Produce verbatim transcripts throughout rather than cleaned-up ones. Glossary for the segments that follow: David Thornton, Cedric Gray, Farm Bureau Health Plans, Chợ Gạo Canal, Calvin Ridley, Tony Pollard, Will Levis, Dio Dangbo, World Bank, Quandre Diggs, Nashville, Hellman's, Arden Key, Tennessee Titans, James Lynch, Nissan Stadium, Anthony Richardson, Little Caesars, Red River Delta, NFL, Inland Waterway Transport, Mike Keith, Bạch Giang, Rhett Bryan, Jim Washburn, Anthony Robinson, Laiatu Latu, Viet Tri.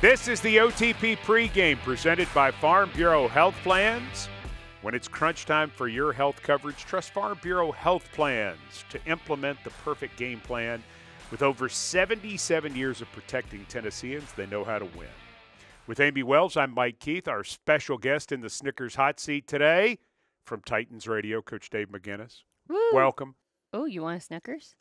This is the O T P pregame presented by Farm Bureau Health Plans. When it's crunch time for your health coverage, trust Farm Bureau Health Plans to implement the perfect game plan. With over seventy-seven years of protecting Tennesseans, they know how to win. With Amy Wells, I'm Mike Keith, our special guest in the Snickers hot seat today from Titans Radio, Coach Dave McGinnis. Woo. Welcome. Oh, you want a Snickers?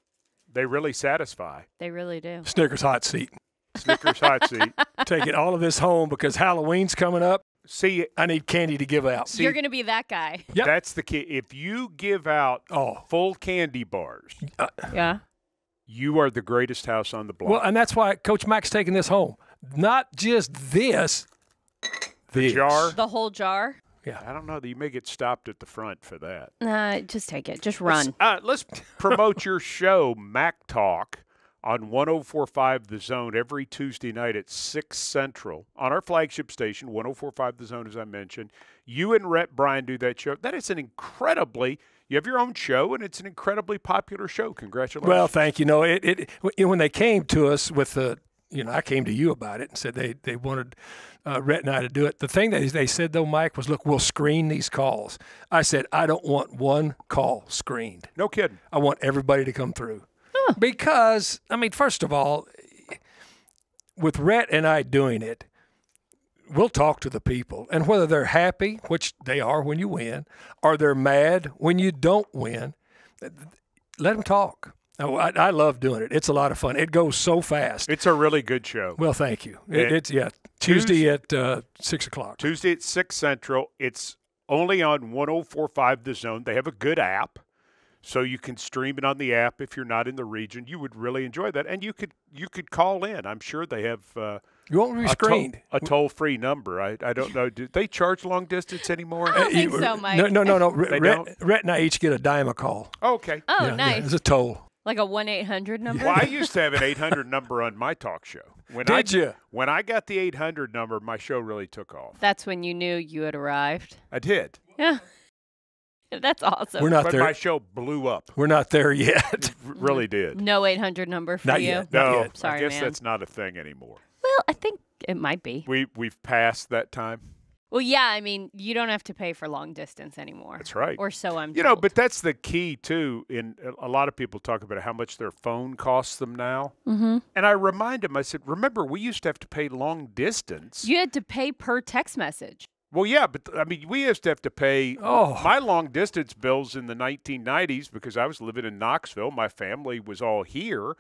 They really satisfy. They really do. Snickers hot seat. Snickers hot seat. Taking all of this home because Halloween's coming up. See, I need candy to give out. See, you're going to be that guy. Yep. That's the key. If you give out oh. full candy bars, uh, yeah, you are the greatest house on the block. Well, and that's why Coach Mack's taking this home. Not just this, the this. jar, the whole jar. Yeah, I don't know. You may get stopped at the front for that. Nah, just take it. Just run. Let's, uh, let's promote your show, Mack Talk, on one oh four point five The Zone every Tuesday night at six Central on our flagship station, one oh four point five The Zone, as I mentioned. You and Rhett Bryan do that show. That is an incredibly – you have your own show, and it's an incredibly popular show. Congratulations. Well, thank you. No, it, it when they came to us with the – you know, I came to you about it and said they, they wanted uh, Rhett and I to do it. The thing that they said, though, Mike, was, look, we'll screen these calls. I said, I don't want one call screened. No kidding. I want everybody to come through. Because, I mean, first of all, with Rhett and I doing it, we'll talk to the people. And whether they're happy, which they are when you win, or they're mad when you don't win, let them talk. Oh, I, I love doing it. It's a lot of fun. It goes so fast. It's a really good show. Well, thank you. It, it's, yeah, Tuesday, Tuesday at uh, six o'clock. Tuesday at six Central. It's only on one oh four point five The Zone. They have a good app. So you can stream it on the app if you're not in the region. You would really enjoy that. And you could you could call in. I'm sure they have uh, you won't be screened. a, to- a toll-free number. I, I don't know. Do they charge long distance anymore? I don't think so, Mike. No, no, no. no. Rhett, Rhett and I each get a dime a call. Oh, okay. Oh, yeah, nice. Yeah, it's a toll. Like a one eight hundred number? Well, I used to have an eight hundred number on my talk show. When Did I, you? When I got the eight hundred number, my show really took off. That's when you knew you had arrived? I did. Yeah. That's awesome. We're not but there. My show blew up. We're not there yet. Really did. No eight hundred number for not you? Yet. No. Not yet. Sorry, I guess man. That's not a thing anymore. Well, I think it might be. We, we've passed that time. Well, yeah. I mean, you don't have to pay for long distance anymore. That's right. Or so I'm told. You know, but that's the key, too. In a lot of people talk about how much their phone costs them now. Mm-hmm. And I remind them, I said, remember, we used to have to pay long distance. You had to pay per text message. Well, yeah, but, I mean, we used to have to pay oh. my long-distance bills in the nineteen nineties because I was living in Knoxville. My family was all here.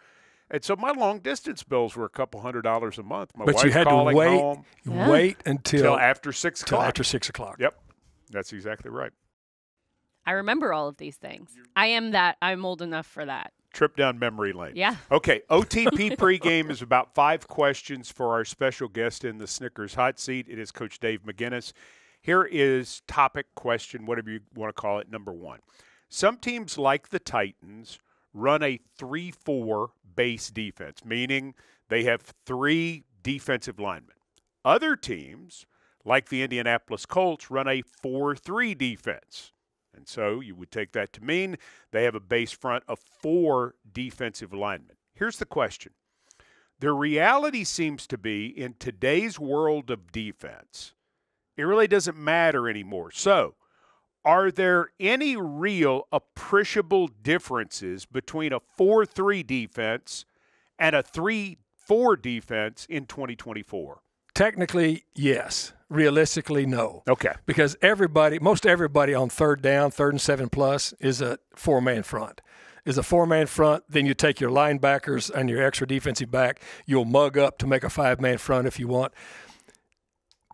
And so my long-distance bills were a couple hundred dollars a month. My but you had to wait, home, yeah. wait until, until after six o'clock. After six o'clock. Yep. That's exactly right. I remember all of these things. I am that. I'm old enough for that. Trip down memory lane. Yeah. Okay, O T P pregame is about five questions for our special guest in the Snickers hot seat. It is Coach Dave McGinnis. Here is topic question, whatever you want to call it, number one. Some teams like the Titans run a three four base defense, meaning they have three defensive linemen. Other teams, like the Indianapolis Colts, run a four three defense. And so you would take that to mean they have a base front of four defensive linemen. Here's the question. The reality seems to be in today's world of defense, it really doesn't matter anymore. So are there any real appreciable differences between a four three defense and a three four defense in twenty twenty-four? Technically, yes. Realistically, no. Okay. Because everybody, most everybody on third down, third and seven plus, is a four-man front. Is a four-man front, then you take your linebackers and your extra defensive back. You'll mug up to make a five-man front if you want.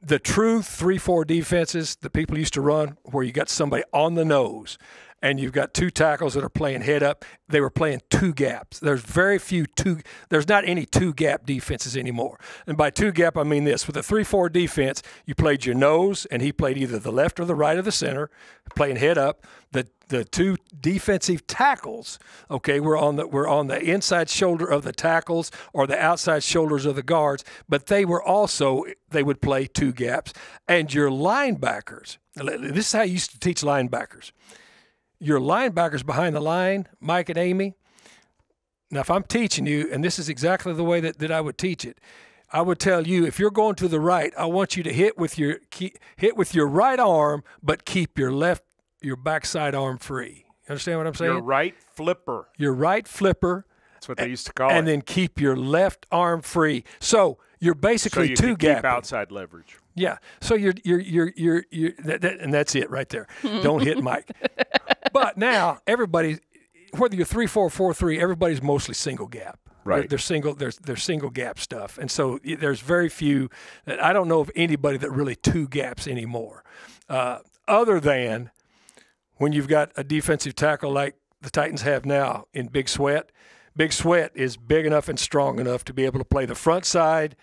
The true three four defenses that people used to run where you got somebody on the nose and you've got two tackles that are playing head up, they were playing two gaps. There's very few two – there's not any two-gap defenses anymore. And by two-gap, I mean this. With a three four defense, you played your nose, and he played either the left or the right or the center, playing head up. The the two defensive tackles, okay, were on the, were on the inside shoulder of the tackles or the outside shoulders of the guards, but they were also – they would play two gaps. And your linebackers – this is how you used to teach linebackers – your linebackers behind the line, Mike and Amy. Now, if I'm teaching you, and this is exactly the way that, that I would teach it, I would tell you, if you're going to the right, I want you to hit with your keep, hit with your right arm, but keep your left, your backside arm free. You understand what I'm saying? Your right flipper. Your right flipper. That's what they used to call and it. And then keep your left arm free. So you're basically so you two gapping. Keep outside leverage. Yeah. So you're you're you're you're, you're that, that, and that's it right there. Don't hit Mike. But now everybody, whether you're three four four three, everybody's mostly single gap. Right. They're, they're single. They're, they're single gap stuff, and so there's very few. That I don't know of anybody that really two gaps anymore, uh, other than when you've got a defensive tackle like the Titans have now in Big Sweat. Big Sweat is big enough and strong enough to be able to play the front side,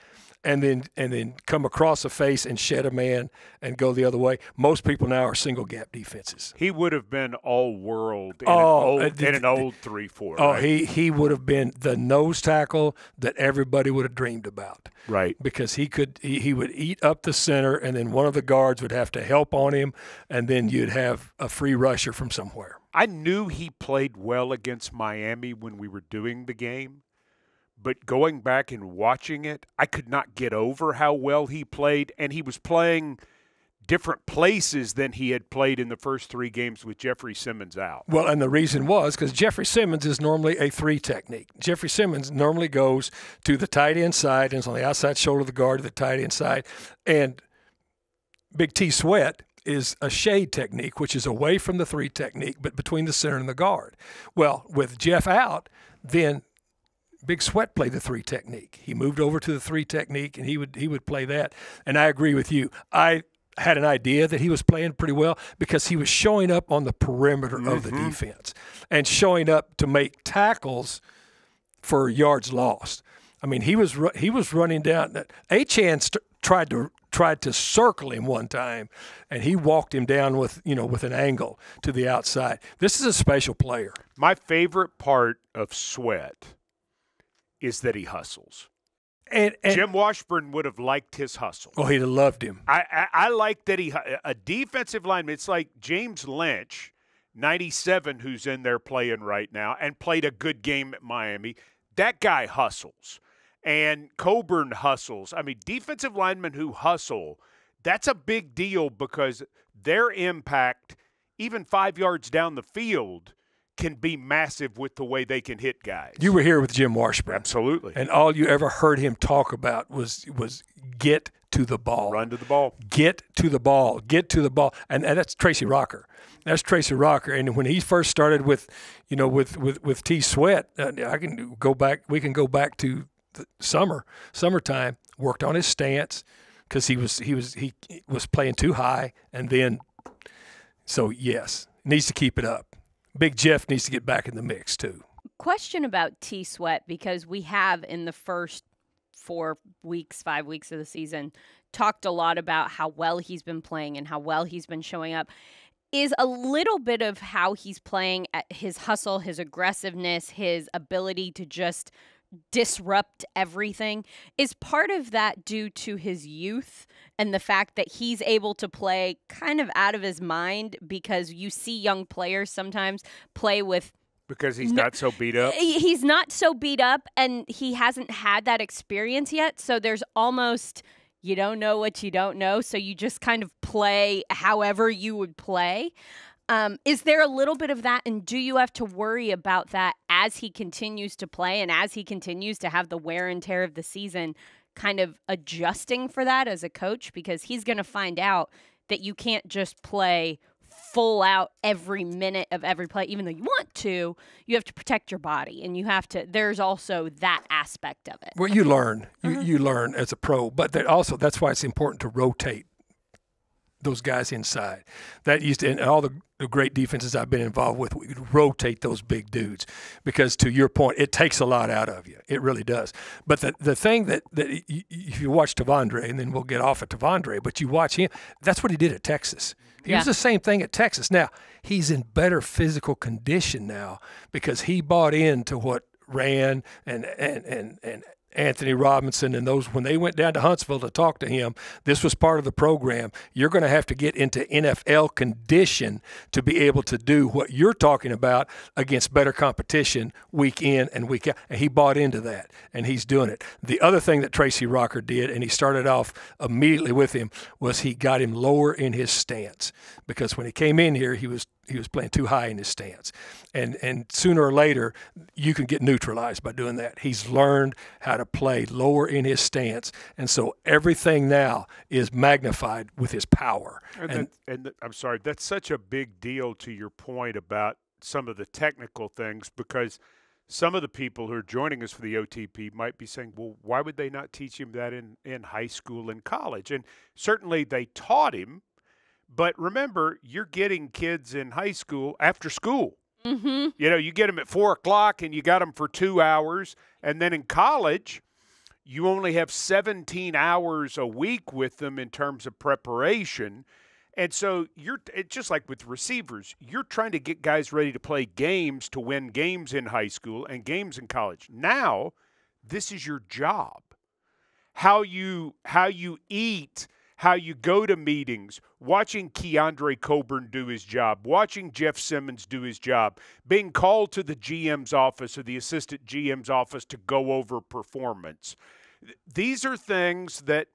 and then and then come across a face and shed a man and go the other way. Most people now are single gap defenses. He would have been all world in oh, an old three four. Uh, in an old three four. Oh, right? he he would have been the nose tackle that everybody would have dreamed about. Right, because he could he, he would eat up the center, and then one of the guards would have to help on him, and then you'd have a free rusher from somewhere. I knew he played well against Miami when we were doing the game. But going back and watching it, I could not get over how well he played. And he was playing different places than he had played in the first three games with Jeffrey Simmons out. Well, and the reason was because Jeffrey Simmons is normally a three technique. Jeffrey Simmons normally goes to the tight end side and is on the outside shoulder of the guard to the tight end side. And Big T Sweat is a shade technique, which is away from the three technique, but between the center and the guard. Well, with Jeff out, then – Big Sweat played the three technique. He moved over to the three technique, and he would he would play that. And I agree with you. I had an idea that he was playing pretty well because he was showing up on the perimeter mm-hmm. of the defense and showing up to make tackles for yards lost. I mean, he was he was running down. Achan st- tried to tried to circle him one time, and he walked him down with you know with an angle to the outside. This is a special player. My favorite part of Sweat is that he hustles. And, and Jim Washburn would have liked his hustle. Oh, he'd have loved him. I, I, I like that he – a defensive lineman. It's like James Lynch, ninety-seven, who's in there playing right now and played a good game at Miami. That guy hustles. And Coburn hustles. I mean, defensive linemen who hustle, that's a big deal because their impact, even five yards down the field – can be massive with the way they can hit guys. You were here with Jim Washburn. Absolutely. And all you ever heard him talk about was was get to the ball. Run to the ball. Get to the ball. Get to the ball. And, and that's Tracy Rocker. That's Tracy Rocker. And when he first started with, you know, with, with, with T Sweat, uh, I can go back, we can go back to the summer, summertime, worked on his stance because he was he was he was playing too high, and then so yes, needs to keep it up. Big Jeff needs to get back in the mix, too. Question about T Sweat, because we have in the first four weeks, five weeks of the season, talked a lot about how well he's been playing and how well he's been showing up. Is a little bit of how he's playing, his hustle, his aggressiveness, his ability to just disrupt everything, is part of that due to his youth and the fact that he's able to play kind of out of his mind? Because you see young players sometimes play with, because he's no, not so beat up he's not so beat up and he hasn't had that experience yet, so there's almost, you don't know what you don't know, so you just kind of play however you would play. Um, is there a little bit of that, and do you have to worry about that as he continues to play and as he continues to have the wear and tear of the season, kind of adjusting for that as a coach? Because he's going to find out that you can't just play full out every minute of every play, even though you want to. You have to protect your body, and you have to, there's also that aspect of it. Well, you learn. Mm-hmm. You, you learn as a pro, but that also, that's why it's important to rotate those guys inside. That used to, and all the, the great defenses I've been involved with, we could rotate those big dudes because, to your point, it takes a lot out of you. It really does. But the the thing that, that you, if you watch Tavondre, and then we'll get off at Tavondre, but you watch him, that's what he did at Texas. He yeah. was the same thing at Texas. Now, he's in better physical condition now because he bought into what Ran and and and and Anthony Robinson and those, when they went down to Huntsville to talk to him, this was part of the program. You're going to have to get into N F L condition to be able to do what you're talking about against better competition week in and week out. And he bought into that, and he's doing it. The other thing that Tracy Rocker did, and he started off immediately with him, was he got him lower in his stance, because when he came in here, he was he was playing too high in his stance. And and sooner or later, you can get neutralized by doing that. He's learned how to play lower in his stance. And so everything now is magnified with his power. And, and, that, and I'm sorry, that's such a big deal to your point about some of the technical things, because some of the people who are joining us for the O T P might be saying, well, why would they not teach him that in, in high school and college? And certainly they taught him. But remember, you're getting kids in high school after school. Mm-hmm. You know, you get them at four o'clock and you got them for two hours. And then in college, you only have seventeen hours a week with them in terms of preparation. And so you're it's just like with receivers, you're trying to get guys ready to play games to win games in high school and games in college. Now, this is your job. How you how you eat, how you go to meetings, watching Keandre Coburn do his job, watching Jeff Simmons do his job, being called to the G M's office or the assistant G M's office to go over performance. These are things that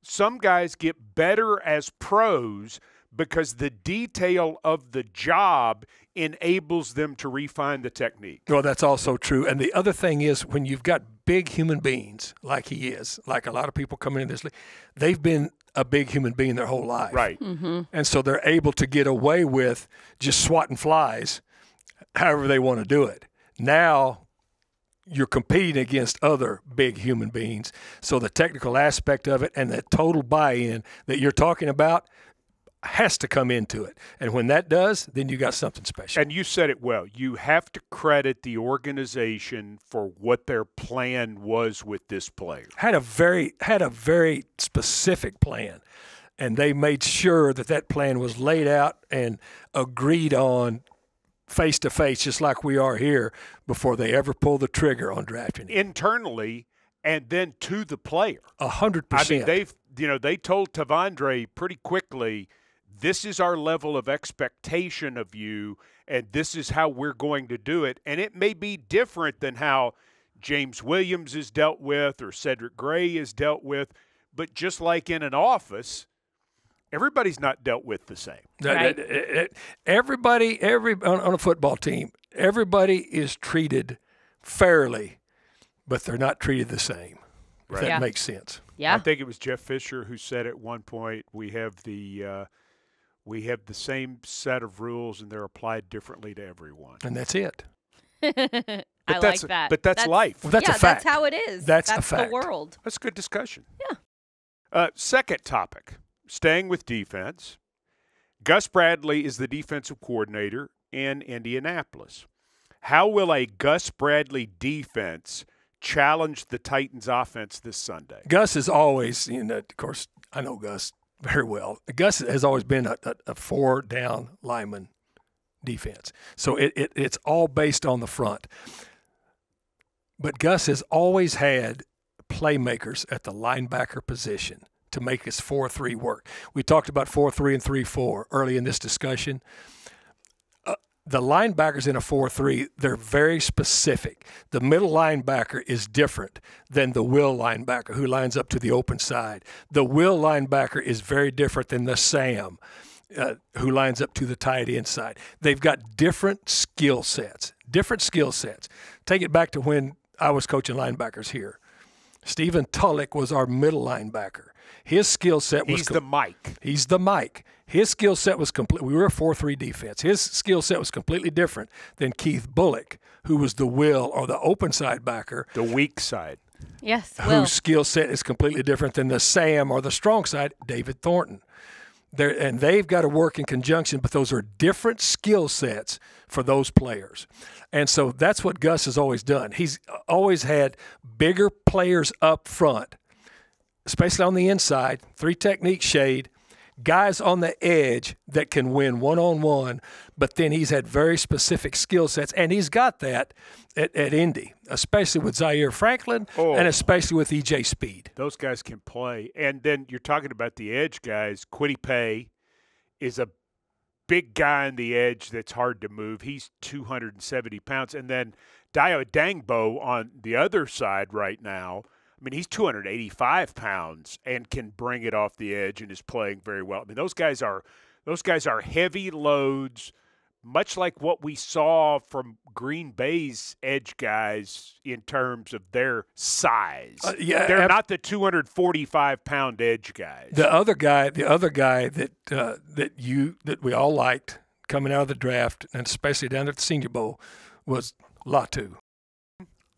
some guys get better as pros because the detail of the job enables them to refine the technique. Well, that's also true. And the other thing is, when you've got big human beings like he is, like a lot of people coming in this league, they've been a big human being their whole life. Right. Mm-hmm. And so they're able to get away with just swatting flies however they want to do it. Now you're competing against other big human beings. So the technical aspect of it and the total buy-in that you're talking about has to come into it. And when that does, then you got something special. And you said it well. You have to credit the organization for what their plan was with this player. Had a very had a very specific plan, and they made sure that that plan was laid out and agreed on face to face, just like we are here, before they ever pull the trigger on drafting him. Internally and then to the player. A hundred percent. I mean, they've you know, they told Tavondre pretty quickly, this is our level of expectation of you, and this is how we're going to do it. And it may be different than how James Williams is dealt with or Cedric Gray is dealt with, but just like in an office, everybody's not dealt with the same. Right? Everybody, every on a football team, everybody is treated fairly, but they're not treated the same. If right. that yeah. makes sense. Yeah. I think it was Jeff Fisher who said at one point, we have the uh, we have the same set of rules and they're applied differently to everyone. And that's it. I that's like a, that. But that's, that's life. Well, that's yeah, a fact. That's how it is. That's, that's a fact. The world. That's a good discussion. Yeah. Uh, second topic, staying with defense. Gus Bradley is the defensive coordinator in Indianapolis. How will a Gus Bradley defense challenged the Titans offense this Sunday? Gus is always, you know, of course, I know Gus very well. Gus has always been a, a, a four-down lineman defense. So it, it it's all based on the front. But Gus has always had playmakers at the linebacker position to make his four three work. We talked about four three and three four early in this discussion. The linebackers in a four three, they're very specific. The middle linebacker is different than the will linebacker who lines up to the open side. The will linebacker is very different than the Sam uh, who lines up to the tight end side. They've got different skill sets, different skill sets. Take it back to when I was coaching linebackers here. Stephen Tulloch was our middle linebacker. His skill set was – He's the Mike. He's the Mike. His skill set was complete. We were a four three defense. His skill set was completely different than Keith Bullock, who was the will or the open side backer. The weak side. Yes, will. Whose skill set is completely different than the Sam or the strong side, David Thornton. They're, and they've got to work in conjunction, but those are different skill sets for those players. And so that's what Gus has always done. He's always had bigger players up front, especially on the inside, three technique shade, guys on the edge that can win one-on-one, but then he's had very specific skill sets, and he's got that at, at Indy, especially with Zaire Franklin oh. and especially with E J Speed. Those guys can play. And then you're talking about the edge guys. Kwity Paye is a big guy on the edge that's hard to move. He's two hundred seventy pounds. And then Dio Dangbo on the other side right now, I mean, he's two hundred eighty-five pounds and can bring it off the edge and is playing very well. I mean, those guys are those guys are heavy loads, much like what we saw from Green Bay's edge guys in terms of their size. Uh, yeah, they're not the two hundred forty-five pound edge guys. The other guy, the other guy that uh, that you that we all liked coming out of the draft, and especially down at the Senior Bowl, was Latu.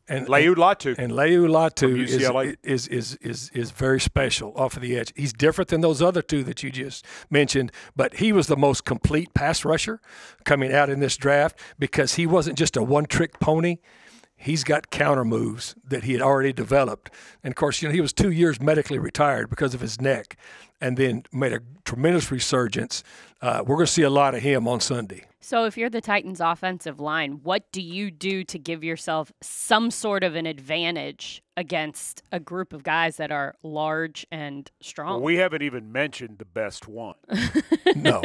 And Laiatu Latu. And Laiatu Latu is, is, is, is, is very special off of the edge. He's different than those other two that you just mentioned, but he was the most complete pass rusher coming out in this draft because he wasn't just a one-trick pony. He's got counter moves that he had already developed. And, of course, you know, he was two years medically retired because of his neck and then made a tremendous resurgence. Uh, we're going to see a lot of him on Sunday. So if you're the Titans' offensive line, what do you do to give yourself some sort of an advantage against a group of guys that are large and strong? Well, we haven't even mentioned the best one. No.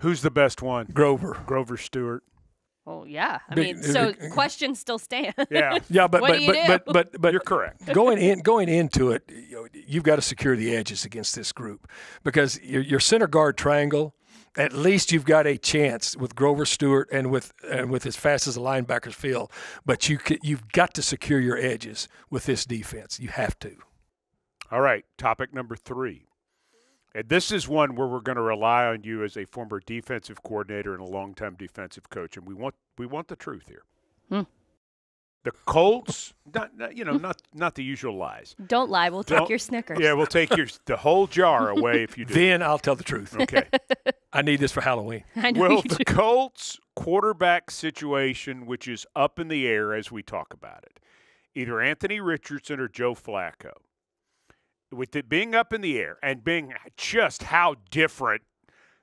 Who's the best one? Grover. Grover Stewart. Well, yeah. I mean, so question still stands. Yeah, yeah, but but, but, but but but you're correct. Going in, going into it, you know, you've got to secure the edges against this group because your, your center guard triangle. At least you've got a chance with Grover Stewart and with and with as fast as the linebackers feel. But you can, you've got to secure your edges with this defense. You have to. All right. Topic number three. And this is one where we're going to rely on you as a former defensive coordinator and a longtime defensive coach, and we want we want the truth here. Hmm. The Colts, not, not, you know, not not the usual lies. Don't lie. We'll Don't, take your Snickers. Yeah, we'll take your the whole jar away if you do. Then I'll tell the truth. Okay. I need this for Halloween. I know well, the do. Colts quarterback situation, which is up in the air as we talk about it, either Anthony Richardson or Joe Flacco. With it being up in the air and being just how different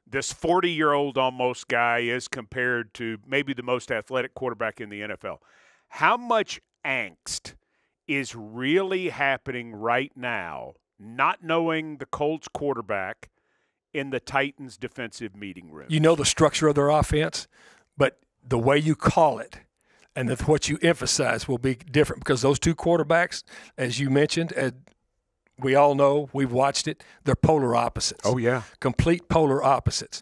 this forty-year-old almost guy is compared to maybe the most athletic quarterback in the N F L, how much angst is really happening right now, not knowing the Colts quarterback in the Titans' defensive meeting room? You know the structure of their offense, but the way you call it and the, what you emphasize will be different because those two quarterbacks, as you mentioned, as we all know, we've watched it, they're polar opposites. Oh, yeah. Complete polar opposites.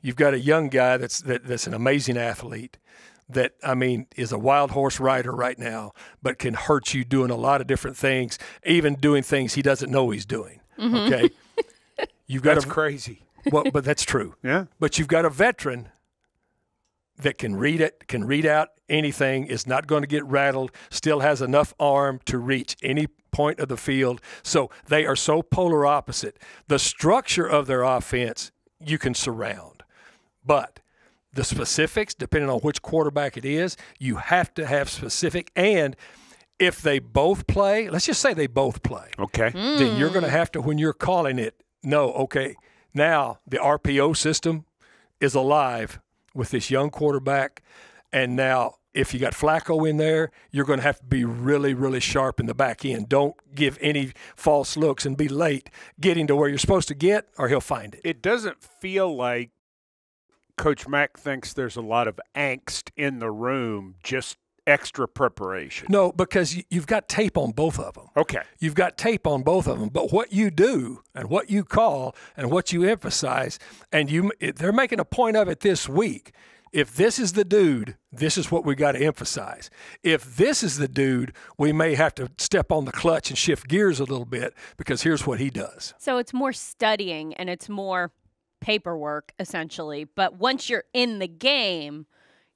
You've got a young guy that's that, that's an amazing athlete that, I mean, is a wild horse rider right now but can hurt you doing a lot of different things, even doing things he doesn't know he's doing. Mm-hmm. Okay? You've got that's a, crazy. Well, but that's true. Yeah. But you've got a veteran that can read it, can read out anything, is not going to get rattled, still has enough arm to reach any point of the field. So they are so polar opposite. The structure of their offense you can surround, but the specifics, depending on which quarterback it is, you have to have specific. And if they both play, let's just say they both play. Okay. Mm. Then you're going to have to, when you're calling it, no, okay, now the R P O system is alive with this young quarterback, and now if you got Flacco in there, you're going to have to be really, really sharp in the back end. Don't give any false looks and be late getting to where you're supposed to get, or he'll find it. It doesn't feel like Coach Mack thinks there's a lot of angst in the room, just extra preparation. No, because you've got tape on both of them. Okay. You've got tape on both of them, but what you do and what you call and what you emphasize, and you they're making a point of it this week. If this is the dude, this is what we got to emphasize. If this is the dude, we may have to step on the clutch and shift gears a little bit because here's what he does. So it's more studying and it's more paperwork, essentially. But once you're in the game,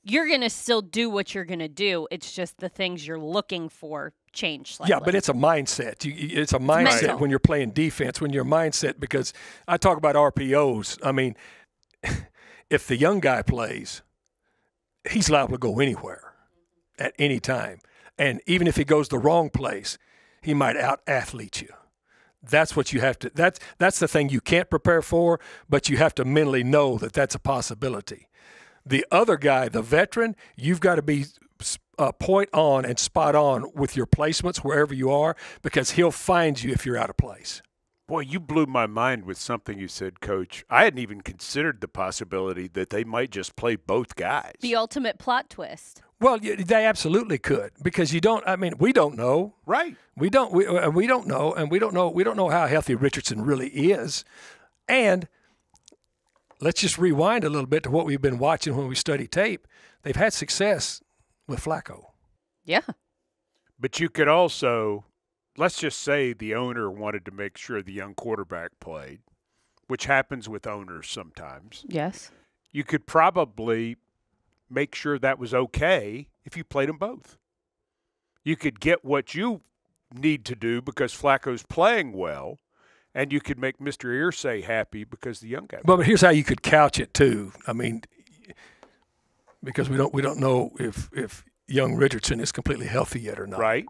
you're going to still do what you're going to do. It's just the things you're looking for change slightly. Yeah, but it's a mindset. You, it's a mindset it's mental. When you're playing defense, when your mindset, because I talk about R P Os. I mean, if the young guy plays, he's liable to go anywhere at any time. And even if he goes the wrong place, he might out-athlete you. that's what you have to, that's, that's the thing you can't prepare for, but you have to mentally know that that's a possibility. The other guy, the veteran, you've got to be uh, point on and spot on with your placements wherever you are, because he'll find you if you're out of place. Boy, you blew my mind with something you said, Coach. I hadn't even considered the possibility that they might just play both guys. The ultimate plot twist. Well, they absolutely could, because you don't. I mean, we don't know, right? We don't. We we don't know, and we don't know. We don't know how healthy Richardson really is. And let's just rewind a little bit to what we've been watching when we study tape. They've had success with Flacco. Yeah, but you could also, let's just say the owner wanted to make sure the young quarterback played, which happens with owners sometimes. Yes, you could probably make sure that was okay if you played them both. You could get what you need to do because Flacco's playing well, and you could make Mister Irsay happy because the young guy. Well, but here's how you could couch it too. I mean, because we don't we don't know if if young Richardson is completely healthy yet or not. Right.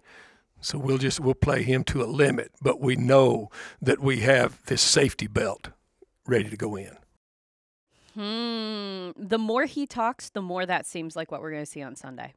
So we'll just we'll play him to a limit, but we know that we have this safety belt ready to go in. Hmm. The more he talks, the more that seems like what we're going to see on Sunday.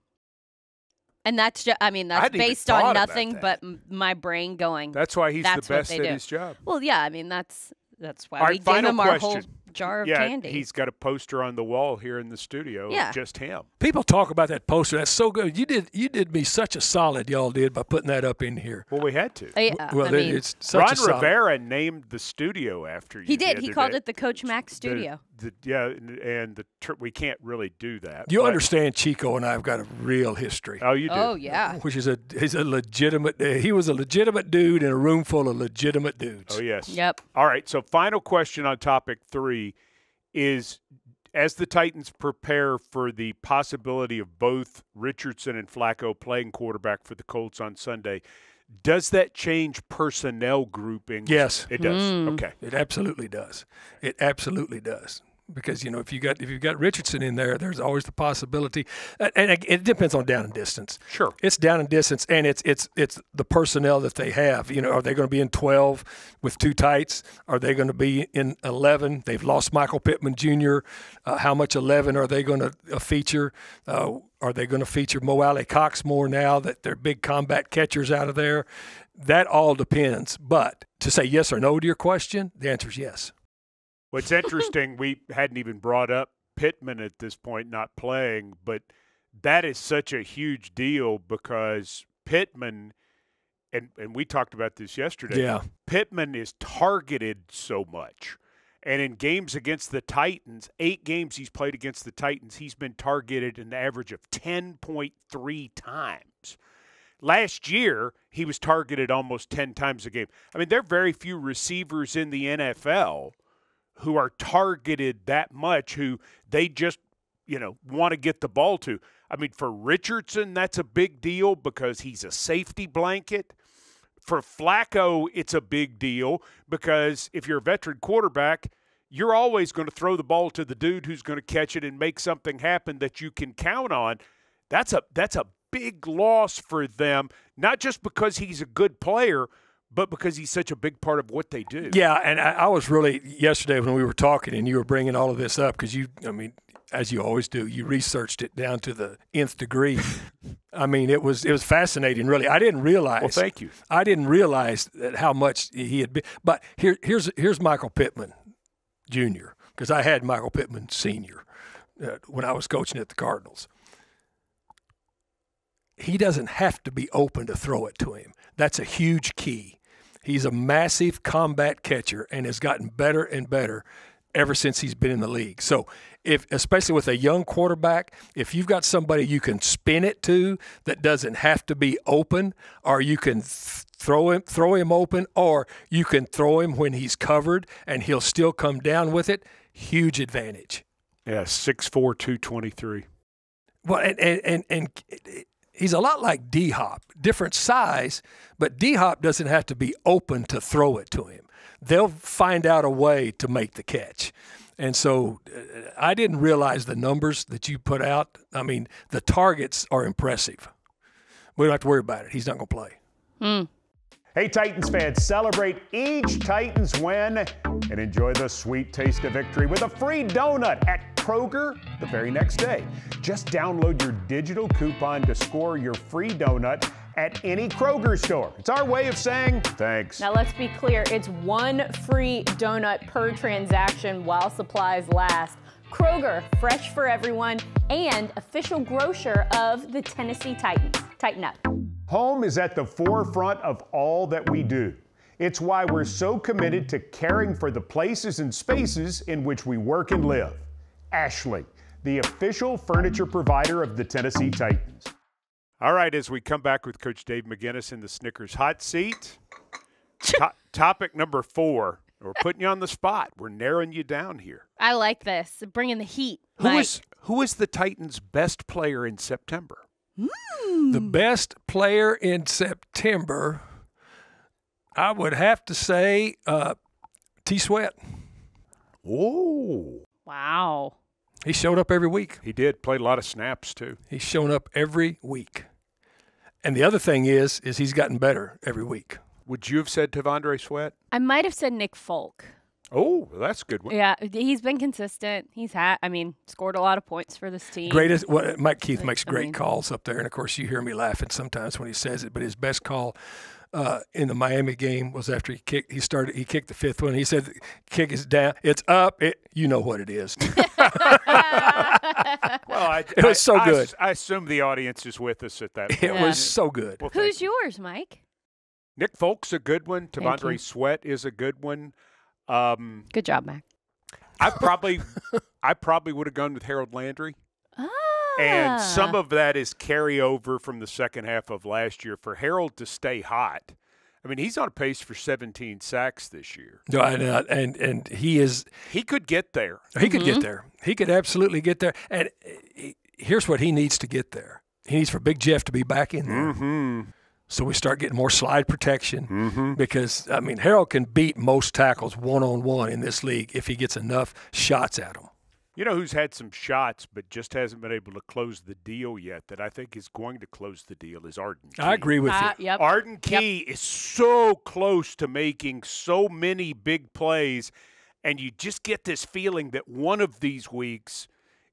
And that's just, I mean, that's based on nothing but my brain going. That's why he's the best at his job. Well, yeah, I mean, that's that's why we gave him our whole jar of candy. Yeah, he's got a poster on the wall here in the studio of just him. People talk about that poster. That's so good. You did you did me such a solid, y'all did, by putting that up in here. Well, we had to. Yeah, well, I mean, it's such a solid. Ron Rivera named the studio after you. He did. He called it the Coach Mack Studio. The, yeah, and the tr we can't really do that. You understand, Chico and I have got a real history. Oh, you do? Oh, yeah. Which is a, is a legitimate uh, – he was a legitimate dude in a room full of legitimate dudes. Oh, yes. Yep. All right, so final question on topic three is, as the Titans prepare for the possibility of both Richardson and Flacco playing quarterback for the Colts on Sunday, does that change personnel grouping? Yes. It does. Mm. Okay. It absolutely does. It absolutely does. Because, you know, if you got if you've got Richardson in there, there's always the possibility, and it depends on down and distance. Sure, it's down and distance, and it's it's it's the personnel that they have. You know, are they going to be in twelve with two tights? Are they going to be in eleven? They've lost Michael Pittman Junior Uh, how much eleven are they going to uh, feature? Uh, are they going to feature Mo Alley Cox more now that they're big combat catchers out of there? That all depends. But to say yes or no to your question, the answer is yes. What's interesting, we hadn't even brought up Pittman at this point not playing, but that is such a huge deal because Pittman, and, and we talked about this yesterday, yeah. Pittman is targeted so much. And in games against the Titans, eight games he's played against the Titans, he's been targeted an average of ten point three times. Last year, he was targeted almost ten times a game. I mean, there are very few receivers in the N F L who are targeted that much, who they just, you know, want to get the ball to. I mean, for Richardson, that's a big deal because he's a safety blanket. For Flacco, it's a big deal because if you're a veteran quarterback, you're always going to throw the ball to the dude who's going to catch it and make something happen that you can count on. That's a, that's a big loss for them, not just because he's a good player, but because he's such a big part of what they do. Yeah, and I, I was really, yesterday when we were talking and you were bringing all of this up, because you, I mean, as you always do, you researched it down to the nth degree. I mean, it was it was fascinating, really. I didn't realize. Well, thank you. I didn't realize that how much he had been. But here, here's, here's Michael Pittman Junior, because I had Michael Pittman Senior uh, when I was coaching at the Cardinals. He doesn't have to be open to throw it to him. That's a huge key. He's a massive combat catcher and has gotten better and better ever since he's been in the league. So, if especially with a young quarterback, if you've got somebody you can spin it to that doesn't have to be open, or you can th throw him throw him open, or you can throw him when he's covered and he'll still come down with it, huge advantage. Yeah, six four, two twenty-three. Well, and and and, and it, he's a lot like D-Hop, different size, but D-Hop doesn't have to be open to throw it to him. They'll find out a way to make the catch. And so uh, I didn't realize the numbers that you put out. I mean, the targets are impressive. We don't have to worry about it. He's not going to play. Mm. Hey, Titans fans, celebrate each Titans win and enjoy the sweet taste of victory with a free donut at Kroger the very next day. Just download your digital coupon to score your free donut at any Kroger store. It's our way of saying thanks. Now let's be clear, it's one free donut per transaction while supplies last. Kroger, fresh for everyone, and official grocer of the Tennessee Titans. Tighten up. Home is at the forefront of all that we do. It's why we're so committed to caring for the places and spaces in which we work and live. Ashley, the official furniture provider of the Tennessee Titans. All right, as we come back with Coach Dave McGinnis in the Snickers hot seat, to topic number four, we're putting you on the spot. We're narrowing you down here. I like this, bringing the heat. Who is, who is the Titans' best player in September? Mm. The best player in September, I would have to say uh, T. Sweat. Oh. Wow. He showed up every week. He did. Played a lot of snaps, too. He's shown up every week. And the other thing is, is he's gotten better every week. Would you have said Tavondre Sweat? I might have said Nick Folk. Oh, that's a good one. Yeah, he's been consistent. He's had, I mean, scored a lot of points for this team. Greatest, well, Mike Keith makes great I mean, calls up there. And, of course, you hear me laughing sometimes when he says it. But his best call uh, in the Miami game was after he kicked, he started, he kicked the fifth one. He said, kick is down. It's up. It, you know what it is. Well, I, it was so I, good. I, I assume the audience is with us at that point. It yeah. was so good. Well, who's you. yours, Mike? Nick Folk's a good one. Tavondre Sweat is a good one. Um, good job, Mac. I probably, I probably would have gone with Harold Landry. Ah. And some of that is carryover from the second half of last year. For Harold to stay hot, I mean, he's on a pace for seventeen sacks this year. No, and, uh, and and he is. He could get there. He could mm-hmm. get there. He could absolutely get there. And here's what he needs to get there. He needs for Big Jeff to be back in there. Mm-hmm. So we start getting more slide protection mm-hmm. because, I mean, Harold can beat most tackles one-on-one in this league if he gets enough shots at them. You know who's had some shots but just hasn't been able to close the deal yet that I think is going to close the deal is Arden Key. I agree with uh, you. Yep. Arden Key yep. is so close to making so many big plays, and you just get this feeling that one of these weeks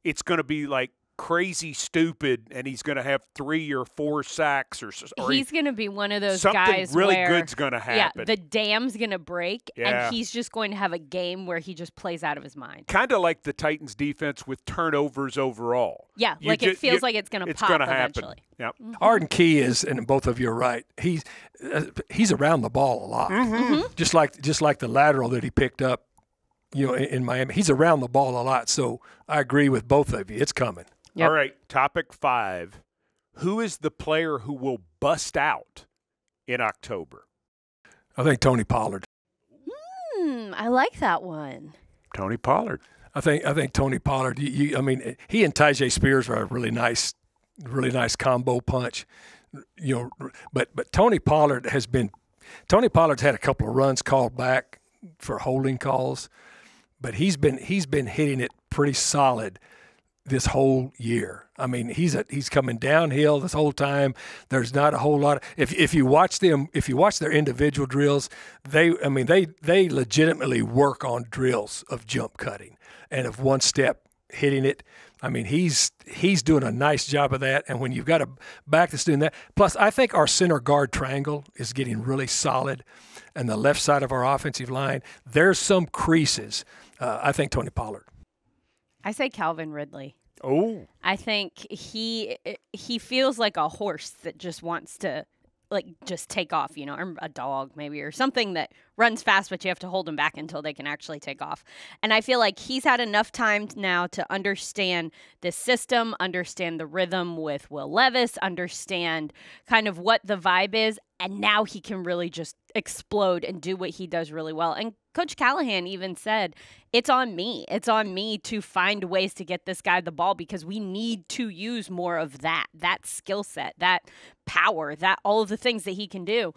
it's going to be like, crazy stupid, and he's going to have three or four sacks. or, or He's going to be one of those something guys really where good's going to happen. Yeah, the dam's going to break, yeah. and he's just going to have a game where he just plays out of his mind. Kind of like the Titans' defense with turnovers overall. Yeah, you like just, it feels you, like it's going to pop gonna eventually. Yep. Mm-hmm. Arden Key is, and both of you are right, he's, uh, he's around the ball a lot. Mm-hmm. Mm-hmm. Just like just like the lateral that he picked up you know, in, in Miami. He's around the ball a lot, so I agree with both of you. It's coming. Yep. All right, topic five. Who is the player who will bust out in October? I think Tony Pollard. Mm, I like that one. Tony Pollard. I think I think Tony Pollard. You, you, I mean, he and Tajay Spears are a really nice, really nice combo punch. You know, but but Tony Pollard has been. Tony Pollard's had a couple of runs called back for holding calls, but he's been he's been hitting it pretty solid this whole year. I mean, he's a, he's coming downhill this whole time. There's not a whole lot of, if if you watch them, if you watch their individual drills, they I mean they they legitimately work on drills of jump cutting and of one step hitting it. I mean, he's he's doing a nice job of that. And when you've got a back that's doing that, plus I think our center guard triangle is getting really solid, and the left side of our offensive line, there's some creases. Uh, I think Tony Pollard. I say Calvin Ridley. Oh. I think he he feels like a horse that just wants to, like, just take off, you know, or a dog maybe, or something that runs fast, but you have to hold them back until they can actually take off. And I feel like he's had enough time now to understand the system, understand the rhythm with Will Levis, understand kind of what the vibe is, and now he can really just explode and do what he does really well. And Coach Callahan even said, it's on me. It's on me to find ways to get this guy the ball because we need to use more of that, that skill set, that power, that all of the things that he can do.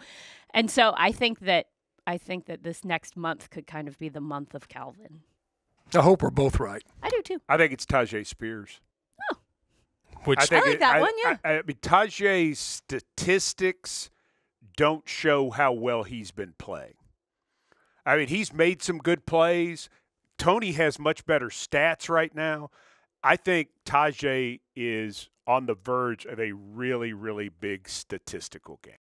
And so I think that I think that this next month could kind of be the month of Calvin. I hope we're both right. I do too. I think it's Tajay Spears. Oh. Which I, think I like it, that I, one, yeah. I, I mean, Tajay's statistics – don't show how well he's been playing. I mean, he's made some good plays. Tony has much better stats right now. I think Tajay is on the verge of a really, really big statistical game.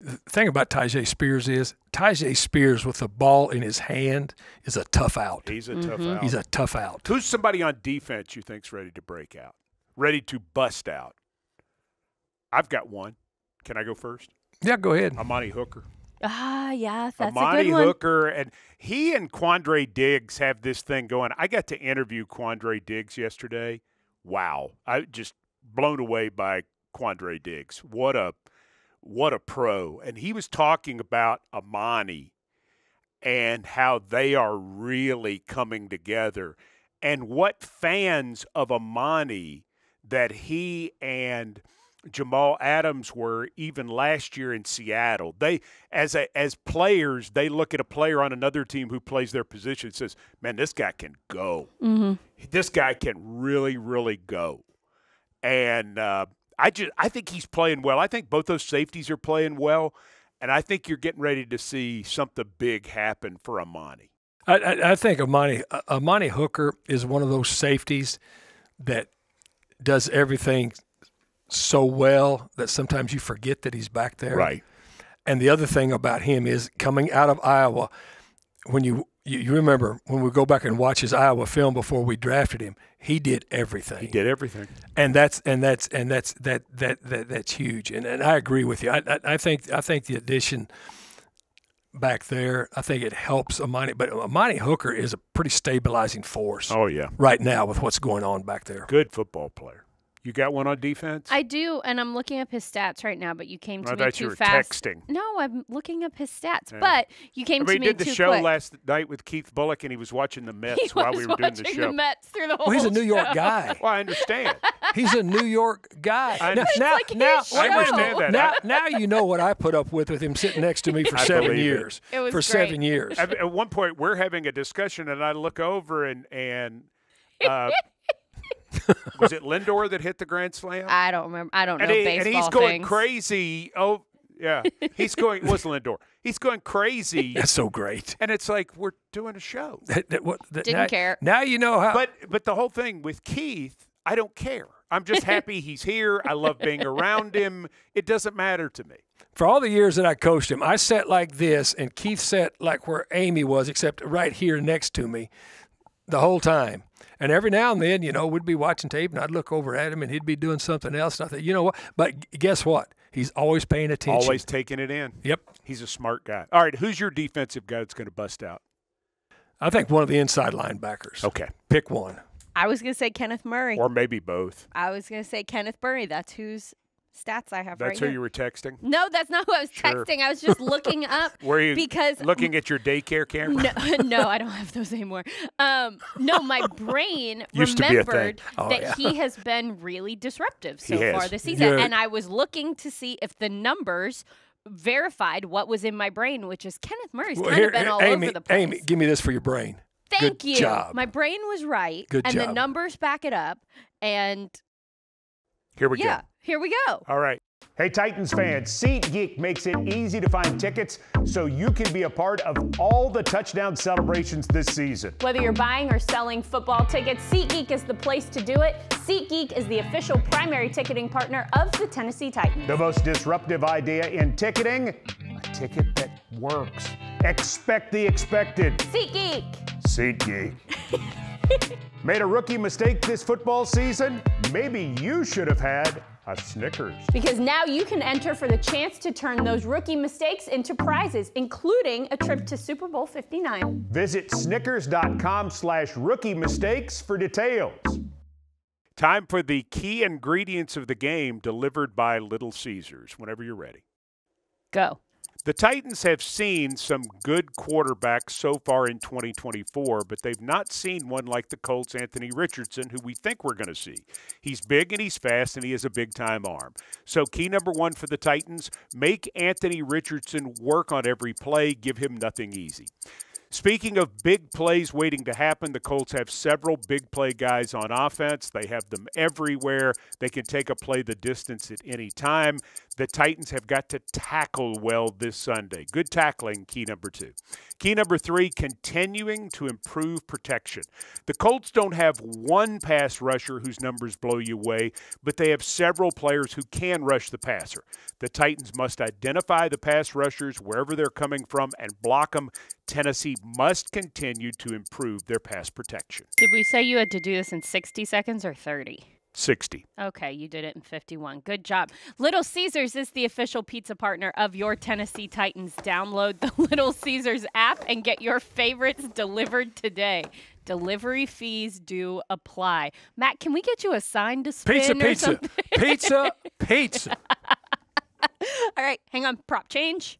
The thing about Tajay Spears is Tajay Spears with the ball in his hand is a tough out. He's a mm-hmm. tough out. He's a tough out. Who's somebody on defense you think's ready to break out, ready to bust out? I've got one. Can I go first? Yeah, go ahead. Amani Hooker. Ah, yeah, that's Amani a good one. Amani Hooker, and he and Quandre Diggs have this thing going. I got to interview Quandre Diggs yesterday. Wow. I just blown away by Quandre Diggs. What a – What a pro. And he was talking about Amani and how they are really coming together and what fans of Amani that he and Jamal Adams were even last year in Seattle. They, as a, as players, they look at a player on another team who plays their position and says, man, this guy can go. Mm-hmm. This guy can really, really go. And, uh, I just I think he's playing well. I think both those safeties are playing well, and I think you're getting ready to see something big happen for Amani. I, I, I think Amani Amani Hooker is one of those safeties that does everything so well that sometimes you forget that he's back there. Right. And the other thing about him is coming out of Iowa, when you you, you remember when we go back and watch his Iowa film before we drafted him. He did everything. He did everything, and that's and that's and that's that that, that that's huge. And and I agree with you. I, I I think I think the addition back there, I think it helps Amani. But Amani Hooker is a pretty stabilizing force. Oh yeah, right now with what's going on back there. Good football player. You got one on defense? I do, and I'm looking up his stats right now. But you came to I me too you fast. Texting. No, I'm looking up his stats. Yeah. But you came I mean, to me too quick. We did the show quick. last night with Keith Bullock, and he was watching the Mets he while we were doing the show. He was watching the Mets through the whole Well, he's a New York show. guy. Well, I understand. He's a New York guy. I now, now, like now, I understand that. Now, now you know what I put up with with him sitting next to me for seven years. It. It was for great. seven years. I mean, at one point, we're having a discussion, and I look over and and. Uh, Was it Lindor that hit the grand slam? I don't remember. I don't and know he, baseball And he's going things. crazy. Oh, yeah. He's going – it was Lindor. He's going crazy. That's so great. And it's like we're doing a show. That, that, what, that, Didn't now, care. Now you know how. But, but the whole thing with Keith, I don't care. I'm just happy he's here. I love being around him. It doesn't matter to me. For all the years that I coached him, I sat like this, and Keith sat like where Amy was, except right here next to me the whole time. And every now and then, you know, we'd be watching tape, and I'd look over at him, and he'd be doing something else. And I thought, you know what? But guess what? He's always paying attention. Always taking it in. Yep. He's a smart guy. All right, who's your defensive guy that's going to bust out? I think one of the inside linebackers. Okay. Pick one. I was going to say Kenneth Murray. Or maybe both. I was going to say Kenneth Murray. That's who's – stats I have that's right who here. You were texting? No, that's not who I was sure. texting. I was just looking up. Were you because looking at your daycare camera? No, no, I don't have those anymore. Um, no, my brain remembered oh, that yeah. he has been really disruptive so far this season. You're... And I was looking to see if the numbers verified what was in my brain, which is Kenneth Murray's well, kind here, of been here, all Amy, over the place. Amy, give me this for your brain. Thank Good you. Job. My brain was right. Good and job. The numbers back it up. And here we yeah. go. Here we go. All right. Hey, Titans fans, SeatGeek makes it easy to find tickets so you can be a part of all the touchdown celebrations this season. Whether you're buying or selling football tickets, SeatGeek is the place to do it. SeatGeek is the official primary ticketing partner of the Tennessee Titans. The most disruptive idea in ticketing, a ticket that works. Expect the expected. SeatGeek. SeatGeek. Made a rookie mistake this football season? Maybe you should have had a Snickers. Because now you can enter for the chance to turn those rookie mistakes into prizes, including a trip to Super Bowl fifty-nine. Visit Snickers.com slash rookie mistakes for details. Time for the key ingredients of the game delivered by Little Caesars. Whenever you're ready. Go. The Titans have seen some good quarterbacks so far in twenty twenty-four, but they've not seen one like the Colts' Anthony Richardson, who we think we're going to see. He's big and he's fast, and he has a big-time arm. So key number one for the Titans, make Anthony Richardson work on every play. Give him nothing easy. Speaking of big plays waiting to happen, the Colts have several big play guys on offense. They have them everywhere. They can take a play the distance at any time. The Titans have got to tackle well this Sunday. Good tackling, key number two. Key number three, continuing to improve protection. The Colts don't have one pass rusher whose numbers blow you away, but they have several players who can rush the passer. The Titans must identify the pass rushers wherever they're coming from and block them. Tennessee must continue to improve their pass protection. Did we say you had to do this in sixty seconds or thirty? sixty. Okay, you did it in fifty-one. Good job. Little Caesars is the official pizza partner of your Tennessee Titans. Download the Little Caesars app and get your favorites delivered today. Delivery fees do apply. Matt, can we get you a sign to spin pizza, or pizza, something? Pizza, pizza, pizza. All right, hang on. Prop change.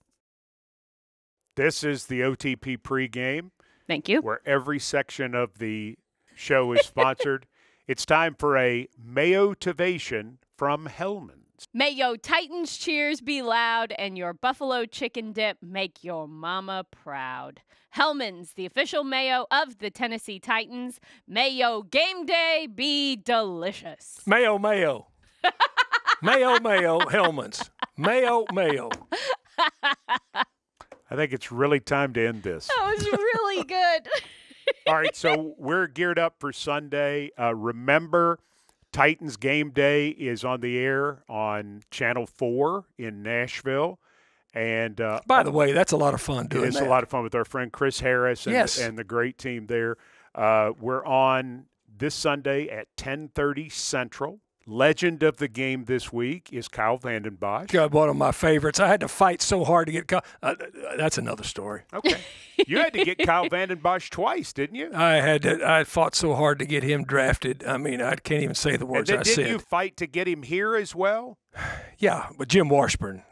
This is the O T P pregame. Thank you. Where every section of the show is sponsored. It's time for a Mayo-tivation from Hellman's. Mayo Titans cheers be loud, and your buffalo chicken dip make your mama proud. Hellman's, the official mayo of the Tennessee Titans. Mayo game day be delicious. Mayo, mayo. Mayo, mayo, Hellman's. Mayo, mayo. I think it's really time to end this. That was really good. All right, so we're geared up for Sunday. Uh, remember, Titans game day is on the air on Channel four in Nashville. And uh, by the way, that's a lot of fun doing that. It's a lot of fun with our friend Chris Harris and, yes. and the great team there. Uh, we're on this Sunday at ten thirty Central. Legend of the game this week is Kyle Van Den Bosch. God, one of my favorites. I had to fight so hard to get Kyle. Uh, that's another story. Okay. You had to get Kyle Van Den Bosch twice, didn't you? I had to, I fought so hard to get him drafted. I mean, I can't even say the words and then I didn't said. Did you fight to get him here as well? Yeah, but Jim Washburn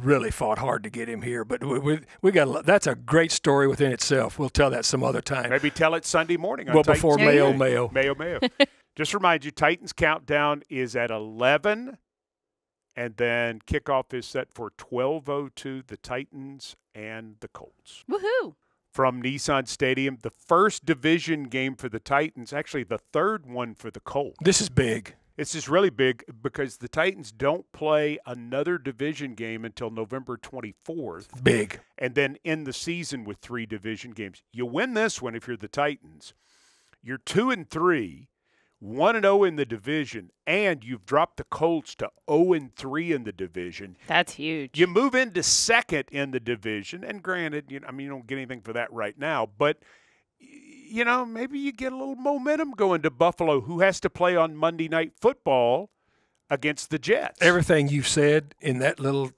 really fought hard to get him here. But we, we, we got a, that's a great story within itself. We'll tell that some other time. Maybe tell it Sunday morning. Well, before Mayo, Mayo. Mayo, Mayo. Just remind you, Titans countdown is at eleven, and then kickoff is set for twelve oh two, the Titans and the Colts. Woohoo! From Nissan Stadium, the first division game for the Titans, actually the third one for the Colts. This is big. This is really big because the Titans don't play another division game until November twenty-fourth. Big. And then end the season with three division games. You win this one if you're the Titans. You're two and three. one and oh in the division, and you've dropped the Colts to oh and three in the division. That's huge. You move into second in the division, and granted, you know, I mean, you don't get anything for that right now, but, you know, maybe you get a little momentum going to Buffalo, who has to play on Monday Night Football against the Jets. Everything you've said in that little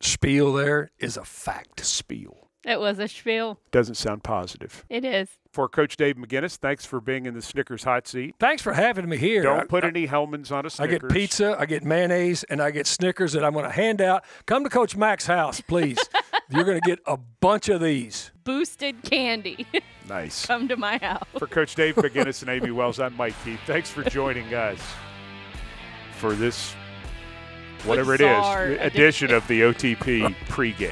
spiel there is a fact. Spiel. It was a spiel. Doesn't sound positive. It is. For Coach Dave McGinnis, thanks for being in the Snickers hot seat. Thanks for having me here. Don't I, put I, any Hellman's on a Snickers. I get pizza, I get mayonnaise, and I get Snickers that I'm going to hand out. Come to Coach Mac's house, please. You're going to get a bunch of these. Boosted candy. Nice. Come to my house. For Coach Dave McGinnis and Amy Wells, I'm Mike Keith. Thanks for joining us for this, whatever Bizarre it is, edition, edition of the O T P pregame.